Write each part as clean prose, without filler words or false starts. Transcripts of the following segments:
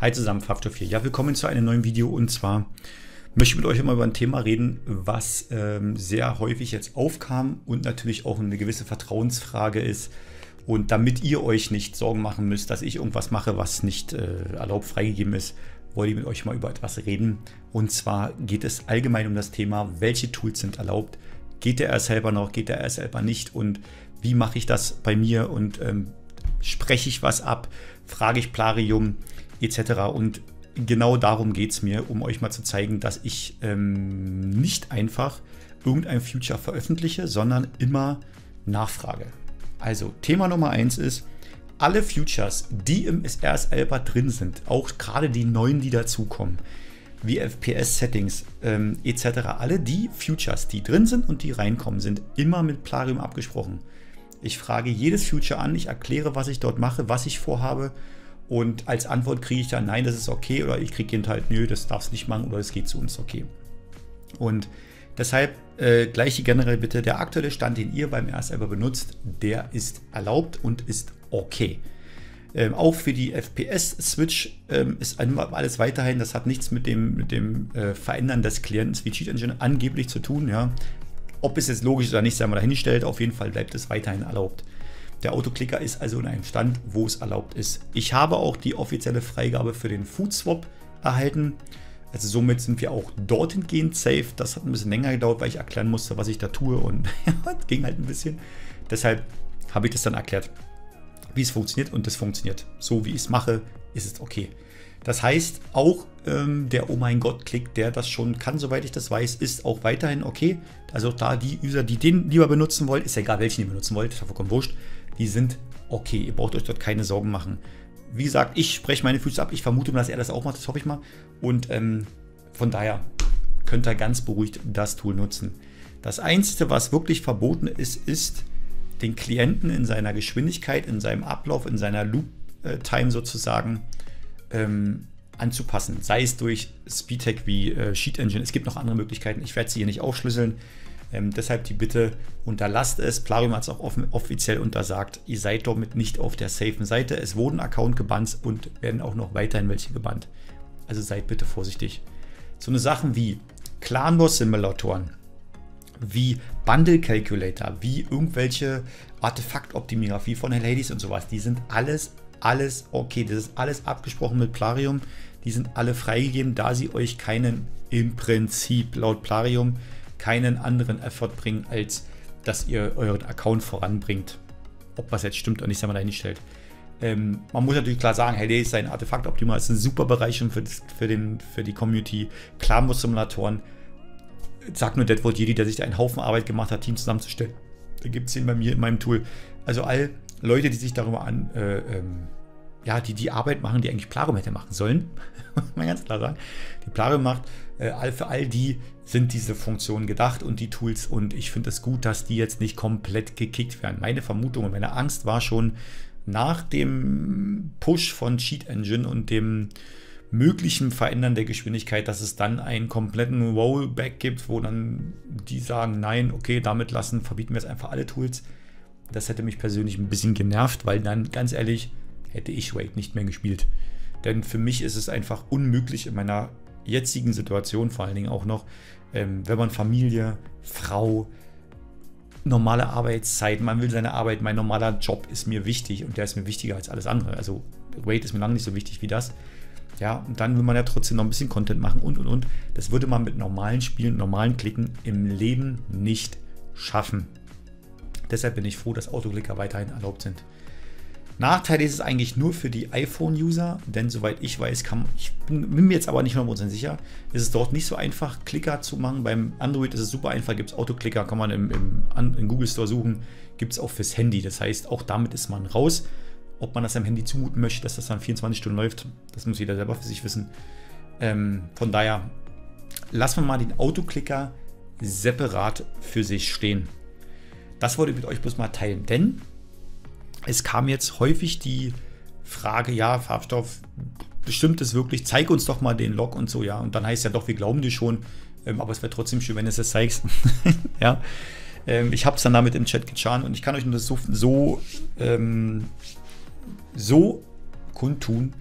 Hi zusammen, Faktor 4. Ja, willkommen zu einem neuen Video, und zwar möchte ich mit euch mal über ein Thema reden, was sehr häufig jetzt aufkam und natürlich auch eine gewisse Vertrauensfrage ist. Und damit ihr euch nicht Sorgen machen müsst, dass ich irgendwas mache, was nicht erlaubt freigegeben ist, wollte ich mit euch mal über etwas reden. Und zwar geht es allgemein um das Thema, welche Tools sind erlaubt, geht der RS Helper noch, geht der RS Helper nicht und wie mache ich das bei mir und spreche ich was ab, frage ich Plarium etc. Und genau darum geht es mir, um euch mal zu zeigen, dass ich nicht einfach irgendein Future veröffentliche, sondern immer nachfrage. Also Thema Nummer 1 ist, alle Futures, die im RS Helper drin sind, auch gerade die neuen, die dazukommen, wie FPS-Settings etc., alle die Futures, die drin sind und die reinkommen, sind immer mit Plarium abgesprochen. Ich frage jedes Future an, ich erkläre, was ich dort mache, was ich vorhabe, und als Antwort kriege ich dann, nein, das ist okay, oder ich kriege hinterher halt, nö, das darfst du nicht machen, oder es geht zu uns okay. Und deshalb gleich generell bitte, der aktuelle Stand, den ihr beim RS Helper benutzt, der ist erlaubt und ist okay. Auch für die FPS-Switch ist alles weiterhin, das hat nichts mit dem Verändern des Klienten wie Cheat Engine angeblich zu tun. Ja. Ob es jetzt logisch ist oder nicht, sei mal dahingestellt, auf jeden Fall bleibt es weiterhin erlaubt. Der Autoclicker ist also in einem Stand, wo es erlaubt ist. Ich habe auch die offizielle Freigabe für den Food Swap erhalten. Also somit sind wir auch dorthin gehend safe. Das hat ein bisschen länger gedauert, weil ich erklären musste, was ich da tue, und das ging halt ein bisschen. Deshalb habe ich das dann erklärt, wie es funktioniert, und das funktioniert. So wie ich es mache, ist es okay. Das heißt, auch der Oh mein Gott-Klick, der das schon kann, soweit ich das weiß, ist auch weiterhin okay. Also da die User, die den lieber benutzen wollen, ist ja egal, welchen ihr benutzen wollt, ist ja vollkommen wurscht, die sind okay, ihr braucht euch dort keine Sorgen machen. Wie gesagt, ich spreche meine Füße ab, ich vermute mal, dass er das auch macht, das hoffe ich mal. Und von daher könnt ihr ganz beruhigt das Tool nutzen. Das Einzige, was wirklich verboten ist, ist den Klienten in seiner Geschwindigkeit, in seinem Ablauf, in seiner Loop-Time sozusagen anzupassen. Sei es durch Speedhack wie Cheat Engine, es gibt noch andere Möglichkeiten, ich werde sie hier nicht aufschlüsseln. Deshalb die Bitte, unterlasst es. Plarium hat es auch offiziell untersagt. Ihr seid damit nicht auf der safen Seite. Es wurden Account gebannt und werden auch noch weiterhin welche gebannt. Also seid bitte vorsichtig. So eine Sachen wie Clan-Boss-Simulatoren, wie Bundle-Calculator, wie irgendwelche Artefaktoptimierung von Hell Hades und sowas, die sind alles okay. Das ist alles abgesprochen mit Plarium. Die sind alle freigegeben, da sie euch keinen, im Prinzip laut Plarium, keinen anderen Effort bringen, als dass ihr euren Account voranbringt. Ob was jetzt stimmt oder nicht, sei mal dahingestellt. Man muss natürlich klar sagen, Hell Hades ist ein Artefaktoptimierer, ist eine super Bereicherung für die Community. Clan-Boss-Simulatoren, sagt nur Deadwood Jedi, der sich da einen Haufen Arbeit gemacht hat, Team zusammenzustellen. Da gibt es den bei mir in meinem Tool. Also all Leute, die sich darüber an, ja, die Arbeit machen, die eigentlich Plarium hätte machen sollen, muss man ganz klar sagen, die Plarium macht, für all die sind diese Funktionen gedacht und die Tools, und ich finde es gut, dass die jetzt nicht komplett gekickt werden. Meine Vermutung und meine Angst war schon nach dem Push von Cheat Engine und dem möglichen Verändern der Geschwindigkeit, dass es dann einen kompletten Rollback gibt, wo dann die sagen, nein, okay, damit lassen, verbieten wir jetzt einfach alle Tools. Das hätte mich persönlich ein bisschen genervt, weil dann, ganz ehrlich, hätte ich Raid nicht mehr gespielt. Denn für mich ist es einfach unmöglich in meiner jetzigen Situation, vor allen Dingen auch noch, wenn man Familie, Frau, normale Arbeitszeit, man will seine Arbeit, mein normaler Job ist mir wichtig, und der ist mir wichtiger als alles andere. Also Raid ist mir lange nicht so wichtig wie das. Ja, und dann will man ja trotzdem noch ein bisschen Content machen und. Das würde man mit normalen Spielen, normalen Klicken im Leben nicht schaffen. Deshalb bin ich froh, dass Autoklicker weiterhin erlaubt sind. Nachteil ist es eigentlich nur für die iPhone-User, denn soweit ich weiß, ich bin mir jetzt aber nicht 100% sicher, ist es dort nicht so einfach, Klicker zu machen. Beim Android ist es super einfach, gibt es Autoklicker, kann man im Google Store suchen, gibt es auch fürs Handy. Das heißt, auch damit ist man raus. Ob man das am Handy zumuten möchte, dass das dann 24 Stunden läuft, das muss jeder selber für sich wissen. Von daher lassen wir mal den Autoklicker separat für sich stehen. Das wollte ich mit euch bloß mal teilen, denn es kam jetzt häufig die Frage, ja, Farbstoff, bestimmt es wirklich, zeig uns doch mal den Log und so, ja. Und dann heißt ja doch, wir glauben dir schon, aber es wäre trotzdem schön, wenn du es jetzt zeigst. Ja. Ich habe es dann damit im Chat getan, und ich kann euch nur das so kundtun.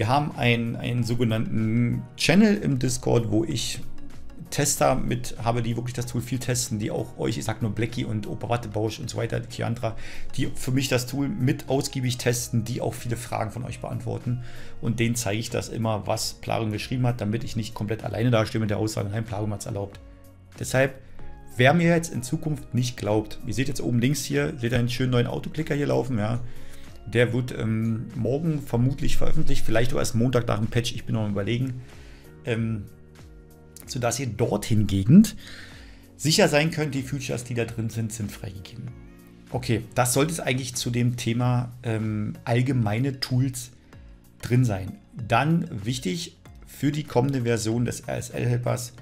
Wir haben einen sogenannten Channel im Discord, wo ich Tester mit habe, die wirklich das Tool viel testen, die auch euch, ich sag nur Blacky und Opa Watte, Bausch und so weiter, Kiandra, die für mich das Tool mit ausgiebig testen, die auch viele Fragen von euch beantworten. Und denen zeige ich das immer, was Plarium geschrieben hat, damit ich nicht komplett alleine dastehe mit der Aussage, nein, Plarium hat es erlaubt. Deshalb, wer mir jetzt in Zukunft nicht glaubt, ihr seht jetzt oben links hier, seht ihr einen schönen neuen Autoclicker hier laufen, ja. Der wird morgen vermutlich veröffentlicht, vielleicht erst Montag nach dem Patch, ich bin noch am Überlegen. Sodass ihr dort hingegen sicher sein könnt, die Features, die da drin sind, sind freigegeben. Okay, das sollte es eigentlich zu dem Thema allgemeine Tools drin sein. Dann wichtig für die kommende Version des RSL-Helpers,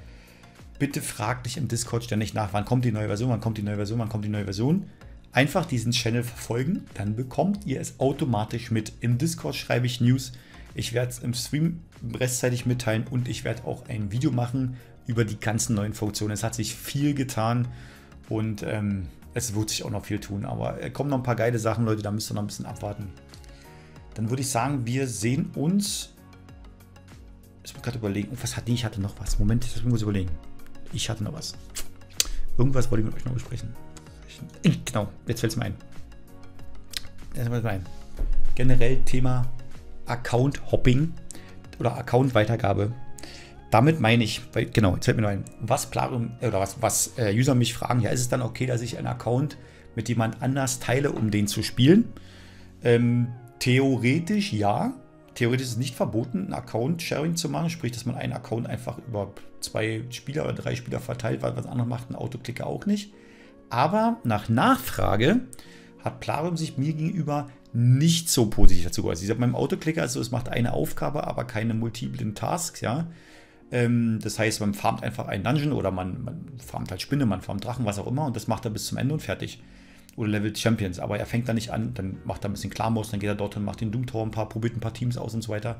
bitte fragt nicht im Discord ständig nach, wann kommt die neue Version, wann kommt die neue Version, wann kommt die neue Version. Einfach diesen Channel verfolgen, dann bekommt ihr es automatisch mit. Im Discord schreibe ich News. Ich werde es im Stream rechtzeitig mitteilen und ich werde auch ein Video machen über die ganzen neuen Funktionen. Es hat sich viel getan und es wird sich auch noch viel tun. Aber kommen noch ein paar geile Sachen, Leute, da müsst ihr noch ein bisschen abwarten. Dann würde ich sagen, wir sehen uns. Ich muss gerade überlegen, ich hatte noch was. Moment, ich muss überlegen. Ich hatte noch was. Irgendwas wollte ich mit euch noch besprechen. Genau, jetzt fällt es mir ein. Generell Thema Account Hopping oder Account Weitergabe. Damit meine ich, weil, genau, jetzt fällt mir noch ein, was Plarium oder was User mich fragen, ja, ist es dann okay, dass ich einen Account mit jemand anders teile, um den zu spielen? Theoretisch ja. Theoretisch ist es nicht verboten, ein Account-Sharing zu machen, sprich, dass man einen Account einfach über 2 Spieler oder 3 Spieler verteilt, weil was anderes macht ein Autoclicker auch nicht. Aber nach Nachfrage hat Plarium sich mir gegenüber nicht so positiv dazu geäußert. Sie sagt, meinem Autoclicker ist so, es macht eine Aufgabe, aber keine multiplen Tasks, ja. Das heißt, man farmt einfach einen Dungeon oder man farmt halt Spinne, man farmt Drachen, was auch immer, und das macht er bis zum Ende und fertig. Oder Level Champions, aber er fängt da nicht an, dann macht er ein bisschen Clan-Boss, dann geht er dorthin, macht den Doom Tower probiert ein paar Teams aus und so weiter.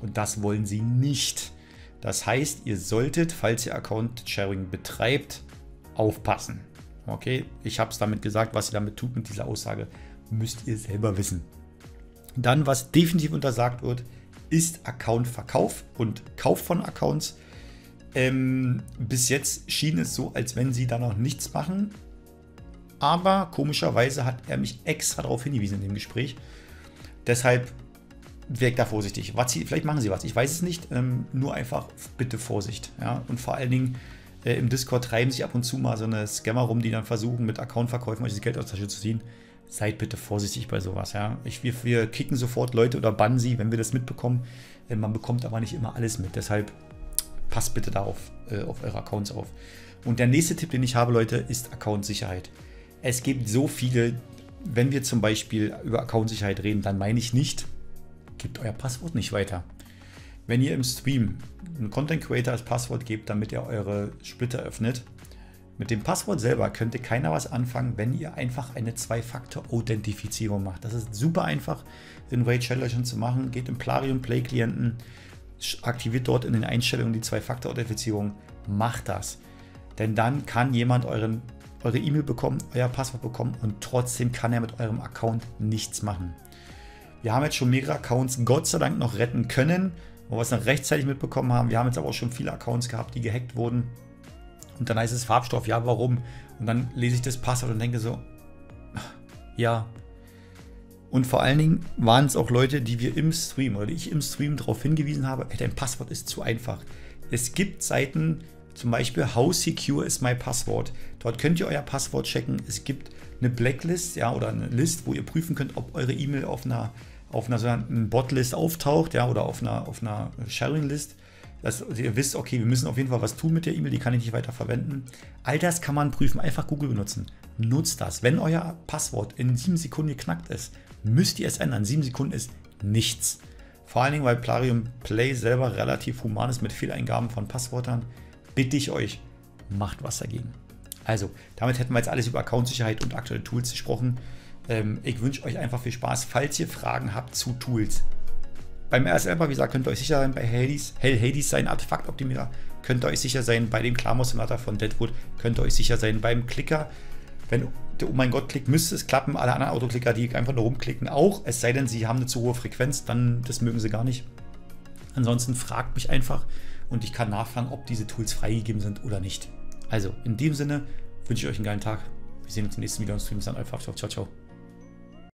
Und das wollen sie nicht. Das heißt, ihr solltet, falls ihr Account-Sharing betreibt, aufpassen. Okay, ich habe es damit gesagt, was ihr damit tut mit dieser Aussage, müsst ihr selber wissen. Dann, was definitiv untersagt wird, ist Account-Verkauf und Kauf von Accounts. Bis jetzt schien es so, als wenn sie da noch nichts machen. Aber komischerweise hat er mich extra darauf hingewiesen in dem Gespräch. Deshalb wirkt da vorsichtig. Was sie, vielleicht machen sie was, ich weiß es nicht. Nur einfach bitte Vorsicht. Ja? Und vor allen Dingen, im Discord treiben sich ab und zu mal so eine Scammer rum, die dann versuchen, mit Accountverkäufen euch das Geld aus der Tasche zu ziehen. Seid bitte vorsichtig bei sowas. Ja? Wir kicken sofort Leute oder bannen sie, wenn wir das mitbekommen. Man bekommt aber nicht immer alles mit. Deshalb passt bitte darauf, auf eure Accounts auf. Und der nächste Tipp, den ich habe, Leute, ist Account-Sicherheit. Es gibt so viele, wenn wir zum Beispiel über Account-Sicherheit reden, dann meine ich nicht, gebt euer Passwort nicht weiter. Wenn ihr im Stream einen Content Creator als Passwort gebt, damit er eure Splitter öffnet, mit dem Passwort selber könnte keiner was anfangen, wenn ihr einfach eine 2-Faktor-Authentifizierung macht. Das ist super einfach in Raid Challenge zu machen. Geht im Plarium Play Klienten, aktiviert dort in den Einstellungen die 2-Faktor-Authentifizierung. Macht das. Denn dann kann jemand eure E-Mail bekommen, euer Passwort bekommen und trotzdem kann er mit eurem Account nichts machen. Wir haben jetzt schon mehrere Accounts Gott sei Dank noch retten können, wo wir es noch rechtzeitig mitbekommen haben. Wir haben jetzt aber auch schon viele Accounts gehabt, die gehackt wurden. Und dann heißt es Farbstoff, ja, warum? Und dann lese ich das Passwort und denke so, ja. Und vor allen Dingen waren es auch Leute, die wir im Stream oder die ich im Stream darauf hingewiesen habe, ey, dein Passwort ist zu einfach. Es gibt Seiten, zum Beispiel How Secure is My Password. Dort könnt ihr euer Passwort checken. Es gibt eine Blacklist, ja, oder eine List, wo ihr prüfen könnt, ob eure E-Mail auf einer sogenannten Botlist auftaucht, ja, oder auf einer Sharing-List, dass ihr wisst, okay, wir müssen auf jeden Fall was tun mit der E-Mail, die kann ich nicht weiter verwenden. All das kann man prüfen, einfach Google benutzen. Nutzt das. Wenn euer Passwort in 7 Sekunden geknackt ist, müsst ihr es ändern. 7 Sekunden ist nichts. Vor allen Dingen, weil Plarium Play selber relativ human ist mit Fehleingaben von Passwörtern, bitte ich euch, macht was dagegen. Also, damit hätten wir jetzt alles über Account-Sicherheit und aktuelle Tools gesprochen. Ich wünsche euch einfach viel Spaß, falls ihr Fragen habt zu Tools. Beim RS Helper, wie gesagt, könnt ihr euch sicher sein, bei Hell Hades, sein Artefaktoptimierer, könnt ihr euch sicher sein, bei dem Clan-Boss-Simulatoren von Deadwood, könnt ihr euch sicher sein, beim Klicker, wenn der Oh mein Gott klickt, müsste es klappen, alle anderen Autoklicker, die einfach nur rumklicken, auch, es sei denn, sie haben eine zu hohe Frequenz, dann, das mögen sie gar nicht. Ansonsten fragt mich einfach und ich kann nachfragen, ob diese Tools freigegeben sind oder nicht. Also in dem Sinne wünsche ich euch einen geilen Tag. Wir sehen uns im nächsten Video und streamen dann einfach. Ciao, ciao.